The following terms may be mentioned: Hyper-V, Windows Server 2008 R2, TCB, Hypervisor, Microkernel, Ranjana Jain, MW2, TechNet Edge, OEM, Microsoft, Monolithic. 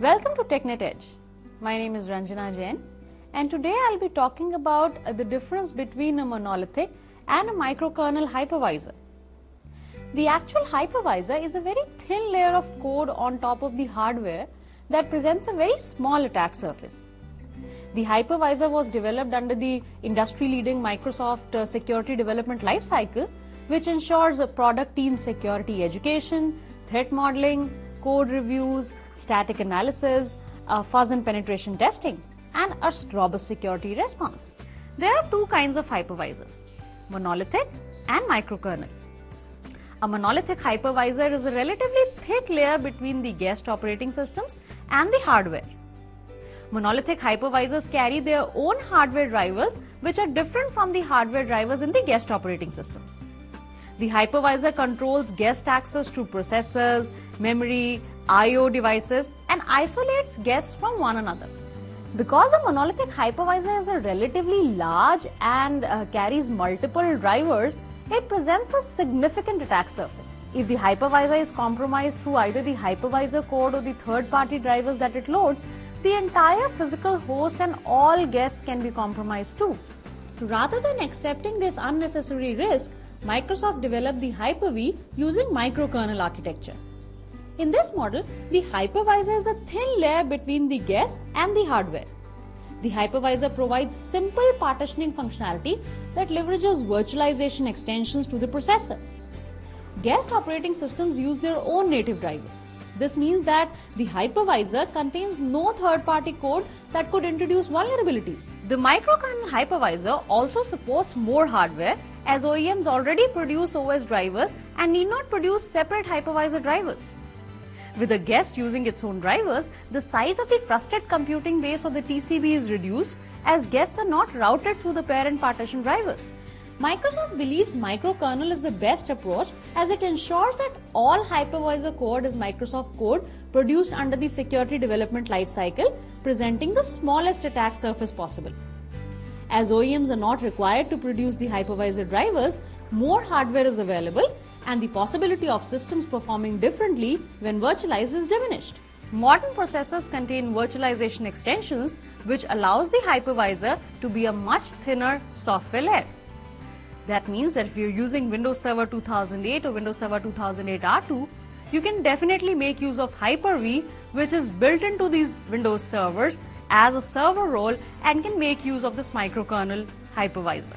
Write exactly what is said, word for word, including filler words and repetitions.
Welcome to TechNet Edge. My name is Ranjana Jain, and today I'll be talking about uh, the difference between a monolithic and a microkernel hypervisor. The actual hypervisor is a very thin layer of code on top of the hardware that presents a very small attack surface. The hypervisor was developed under the industry-leading Microsoft uh, security development lifecycle, which ensures a product team security education, threat modeling, code reviews, static analysis, uh, fuzz and penetration testing, and a robust security response. There are two kinds of hypervisors, monolithic and microkernel. A monolithic hypervisor is a relatively thick layer between the guest operating systems and the hardware. Monolithic hypervisors carry their own hardware drivers, which are different from the hardware drivers in the guest operating systems. The hypervisor controls guest access to processors, memory, I O devices, and isolates guests from one another. Because a monolithic hypervisor is a relatively large and uh, carries multiple drivers, it presents a significant attack surface. If the hypervisor is compromised through either the hypervisor code or the third-party drivers that it loads, the entire physical host and all guests can be compromised too. Rather than accepting this unnecessary risk, Microsoft developed the Hyper-V using microkernel architecture. In this model, the hypervisor is a thin layer between the guest and the hardware. The hypervisor provides simple partitioning functionality that leverages virtualization extensions to the processor. Guest operating systems use their own native drivers. This means that the hypervisor contains no third-party code that could introduce vulnerabilities. The microkernel hypervisor also supports more hardware, as O E Ms already produce O S drivers and need not produce separate hypervisor drivers. With a guest using its own drivers, the size of the trusted computing base or the T C B is reduced, as guests are not routed through the parent partition drivers. Microsoft believes microkernel is the best approach, as it ensures that all hypervisor code is Microsoft code produced under the security development lifecycle, presenting the smallest attack surface possible. As O E Ms are not required to produce the hypervisor drivers, more hardware is available, and the possibility of systems performing differently when virtualized is diminished. Modern processors contain virtualization extensions, which allows the hypervisor to be a much thinner software layer. That means that if you're using Windows Server two thousand eight or Windows Server two thousand eight R two, you can definitely make use of Hyper-V, which is built into these Windows servers as a server role and can make use of this microkernel hypervisor.